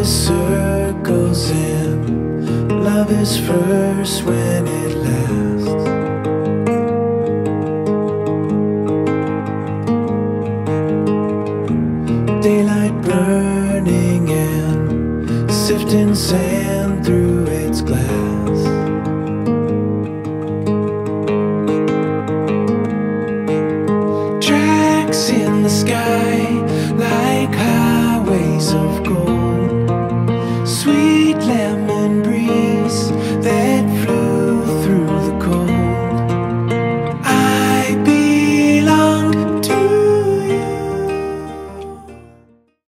is circles and love is first when it lasts. Daylight burning and sifting sand.